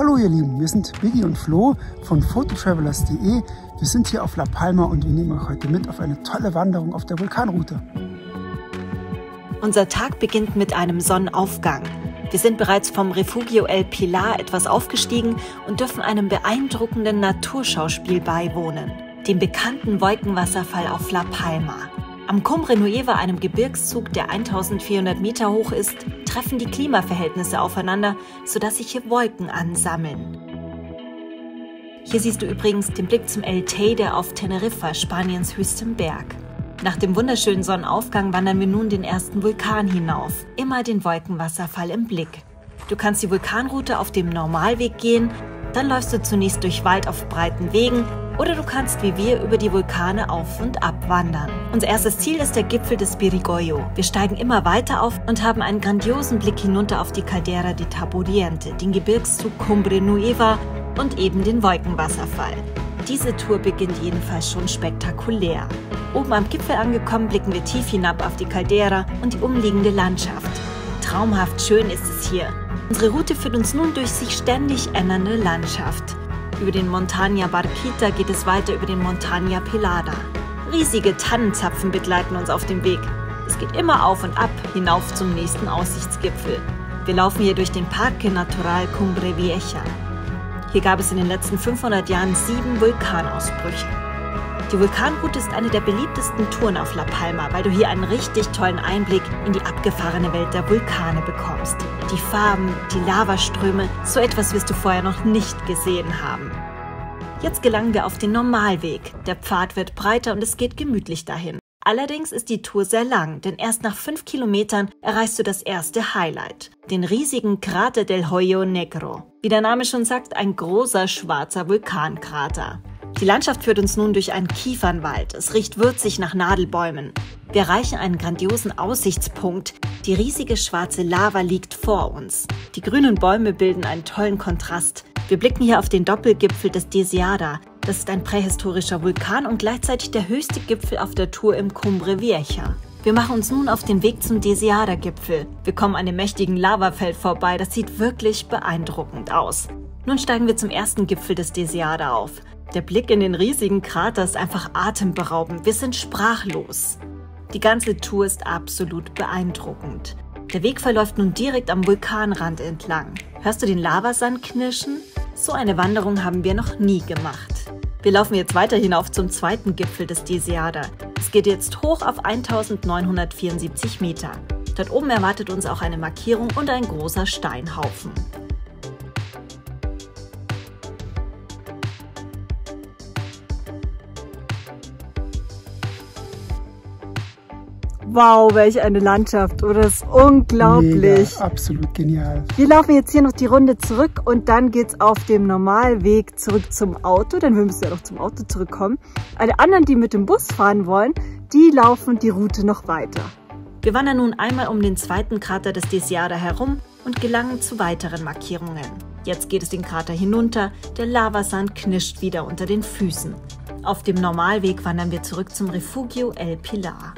Hallo ihr Lieben, wir sind Biggi und Flo von Phototravellers.de. Wir sind hier auf La Palma und wir nehmen euch heute mit auf eine tolle Wanderung auf der Vulkanroute. Unser Tag beginnt mit einem Sonnenaufgang. Wir sind bereits vom Refugio El Pilar etwas aufgestiegen und dürfen einem beeindruckenden Naturschauspiel beiwohnen, dem bekannten Wolkenwasserfall auf La Palma. Am Cumbre Nueva, einem Gebirgszug, der 1400 Meter hoch ist, treffen die Klimaverhältnisse aufeinander, sodass sich hier Wolken ansammeln. Hier siehst du übrigens den Blick zum El Teide auf Teneriffa, Spaniens höchstem Berg. Nach dem wunderschönen Sonnenaufgang wandern wir nun den ersten Vulkan hinauf, immer den Wolkenwasserfall im Blick. Du kannst die Vulkanroute auf dem Normalweg gehen, dann läufst du zunächst durch Wald auf breiten Wegen, oder du kannst wie wir über die Vulkane auf- und abwandern. Unser erstes Ziel ist der Gipfel des Pirigoyo. Wir steigen immer weiter auf und haben einen grandiosen Blick hinunter auf die Caldera de Taburiente, den Gebirgszug Cumbre Nueva und eben den Wolkenwasserfall. Diese Tour beginnt jedenfalls schon spektakulär. Oben am Gipfel angekommen, blicken wir tief hinab auf die Caldera und die umliegende Landschaft. Traumhaft schön ist es hier. Unsere Route führt uns nun durch sich ständig ändernde Landschaft. Über den Montaña Barquita geht es weiter über den Montaña Pelada. Riesige Tannenzapfen begleiten uns auf dem Weg. Es geht immer auf und ab, hinauf zum nächsten Aussichtsgipfel. Wir laufen hier durch den Parque Natural Cumbre Vieja. Hier gab es in den letzten 500 Jahren 7 Vulkanausbrüche. Die Vulkanroute ist eine der beliebtesten Touren auf La Palma, weil du hier einen richtig tollen Einblick in die abgefahrene Welt der Vulkane bekommst. Die Farben, die Lavaströme, so etwas wirst du vorher noch nicht gesehen haben. Jetzt gelangen wir auf den Normalweg. Der Pfad wird breiter und es geht gemütlich dahin. Allerdings ist die Tour sehr lang, denn erst nach 5 Kilometern erreichst du das erste Highlight, den riesigen Crater del Hoyo Negro. Wie der Name schon sagt, ein großer schwarzer Vulkankrater. Die Landschaft führt uns nun durch einen Kiefernwald. Es riecht würzig nach Nadelbäumen. Wir erreichen einen grandiosen Aussichtspunkt. Die riesige schwarze Lava liegt vor uns. Die grünen Bäume bilden einen tollen Kontrast. Wir blicken hier auf den Doppelgipfel des Deseada. Das ist ein prähistorischer Vulkan und gleichzeitig der höchste Gipfel auf der Tour im Cumbre Vieja. Wir machen uns nun auf den Weg zum Deseada-Gipfel. Wir kommen an dem mächtigen Lavafeld vorbei. Das sieht wirklich beeindruckend aus. Nun steigen wir zum ersten Gipfel des Deseada auf. Der Blick in den riesigen Krater ist einfach atemberaubend. Wir sind sprachlos. Die ganze Tour ist absolut beeindruckend. Der Weg verläuft nun direkt am Vulkanrand entlang. Hörst du den Lavasand knirschen? So eine Wanderung haben wir noch nie gemacht. Wir laufen jetzt weiter hinauf zum zweiten Gipfel des Deseada. Es geht jetzt hoch auf 1974 Meter. Dort oben erwartet uns auch eine Markierung und ein großer Steinhaufen. Wow, welch eine Landschaft, oder? Das ist unglaublich. Mega, absolut genial. Wir laufen jetzt hier noch die Runde zurück und dann geht's auf dem Normalweg zurück zum Auto, denn wir müssen ja noch zum Auto zurückkommen. Alle anderen, die mit dem Bus fahren wollen, die laufen die Route noch weiter. Wir wandern nun einmal um den zweiten Krater des Deseada herum und gelangen zu weiteren Markierungen. Jetzt geht es den Krater hinunter, der Lavasand knirscht wieder unter den Füßen. Auf dem Normalweg wandern wir zurück zum Refugio El Pilar.